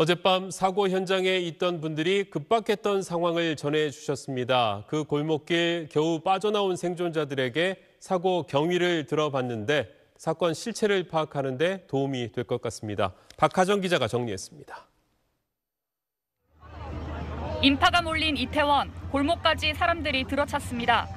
어젯밤 사고 현장에 있던 분들이 급박했던 상황을 전해주셨습니다. 그 골목길 겨우 빠져나온 생존자들에게 사고 경위를 들어봤는데 사건 실체를 파악하는 데 도움이 될 것 같습니다. 박하정 기자가 정리했습니다. 인파가 몰린 이태원, 골목까지 사람들이 들어찼습니다.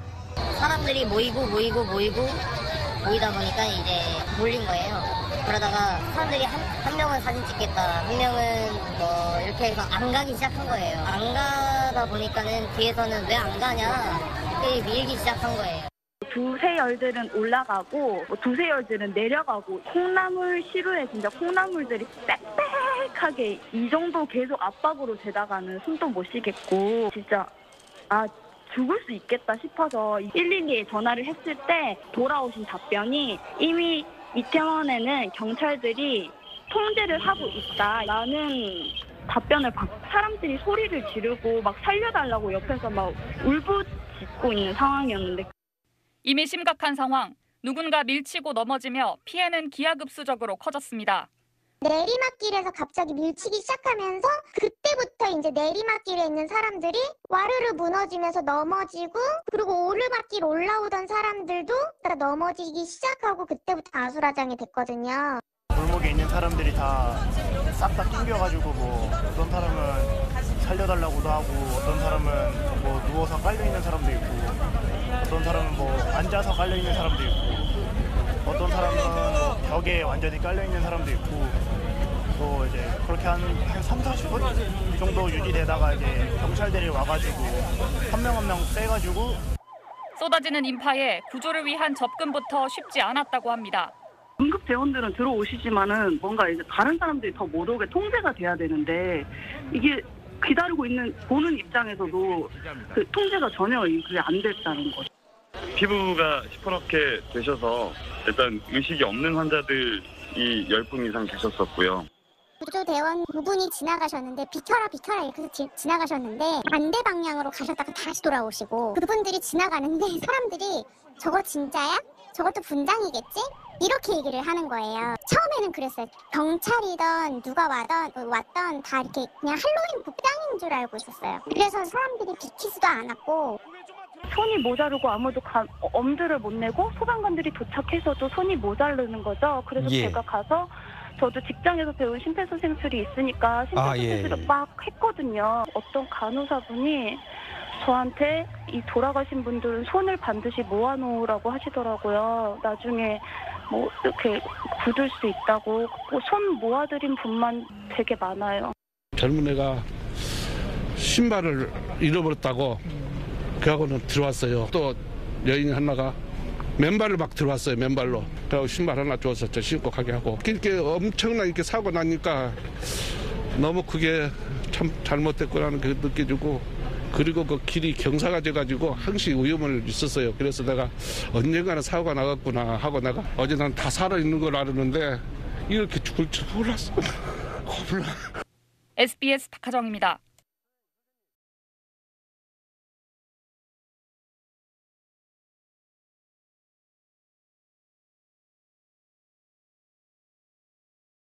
사람들이 모이고 모이다 보니까 이제 몰린 거예요. 그러다가 사람들이 한 명은 사진 찍겠다, 한 명은 뭐 이렇게 해서 안 가기 시작한 거예요. 안 가다 보니까는 뒤에서는 왜 안 가냐, 밀기 시작한 거예요. 두세 열들은 올라가고 두세 열들은 내려가고 콩나물 시루에 진짜 콩나물들이 빽빽하게 이 정도 계속 압박으로 되다가는 숨도 못 쉬겠고 진짜 죽을 수 있겠다 싶어서 112에 전화를 했을 때 돌아오신 답변이 이미 이태원에는 경찰들이 통제를 하고 있다. 라는 답변을 받고 사람들이 소리를 지르고 막 살려달라고 옆에서 막 울부짖고 있는 상황이었는데 이미 심각한 상황, 누군가 밀치고 넘어지며 피해는 기하급수적으로 커졌습니다. 내리막길에서 갑자기 밀치기 시작하면서 그때부터 이제 내리막길에 있는 사람들이 와르르 무너지면서 넘어지고 그리고 오르막길 올라오던 사람들도 넘어지기 시작하고 그때부터 아수라장이 됐거든요. 골목에 있는 사람들이 다 싹 다 낑겨가지고 어떤 사람은 살려달라고도 하고 어떤 사람은 누워서 깔려있는 사람도 있고 어떤 사람은 앉아서 깔려있는 사람도 있고 어떤 사람은 벽에 완전히 깔려있는 사람도 있고 또 이제 그렇게 한 3, 40분 정도 유지되다가 이제 경찰들이 와가지고 한 명 빼가지고 쏟아지는 인파에 구조를 위한 접근부터 쉽지 않았다고 합니다. 응급 대원들은 들어오시지만은 뭔가 이제 다른 사람들이 더 못 오게 통제가 돼야 되는데 이게 기다리고 있는 보는 입장에서도 그 통제가 전혀 그게 안 됐다는 거죠. 피부가 시퍼렇게 되셔서 일단 의식이 없는 환자들이 10분 이상 계셨었고요. 구조대원 부분이 지나가셨는데 비켜라 이렇게 지나가셨는데 반대 방향으로 가셨다가 다시 돌아오시고 그분들이 지나가는데 사람들이 저거 진짜야? 저것도 분장이겠지? 이렇게 얘기를 하는 거예요. 처음에는 그랬어요. 경찰이던 누가 왔던 다 이렇게 그냥 할로윈 복장인 줄 알고 있었어요. 그래서 사람들이 비키지도 않았고 손이 모자르고 아무도 엄두를 못 내고 소방관들이 도착해서도 손이 모자르는 거죠. 그래서 제가 가서 저도 직장에서 배운 심폐소생술이 있으니까 심폐소생술을 막 했거든요. 어떤 간호사분이 저한테 이 돌아가신 분들 손을 반드시 모아놓으라고 하시더라고요. 나중에 이렇게 굳을 수 있다고. 손 모아드린 분만 되게 많아요. 젊은 애가 신발을 잃어버렸다고 그하고는 들어왔어요. 또 여인 하나가 맨발을 막 들어왔어요. 맨발로. 그리고 신발 하나 줘서 저 신고 가게 하고. 이렇게 엄청나게 이렇게 사고 나니까 너무 그게 참 잘못됐구나 그 느껴지고 그리고 그 길이 경사가 돼가지고 항시 위험을 있었어요. 그래서 내가 언젠가는 사고가 나갔구나 하고 내가 어제 난 다 살아있는 걸 알았는데 이렇게 죽을 줄 몰랐어. 겁나. SBS 박하정입니다.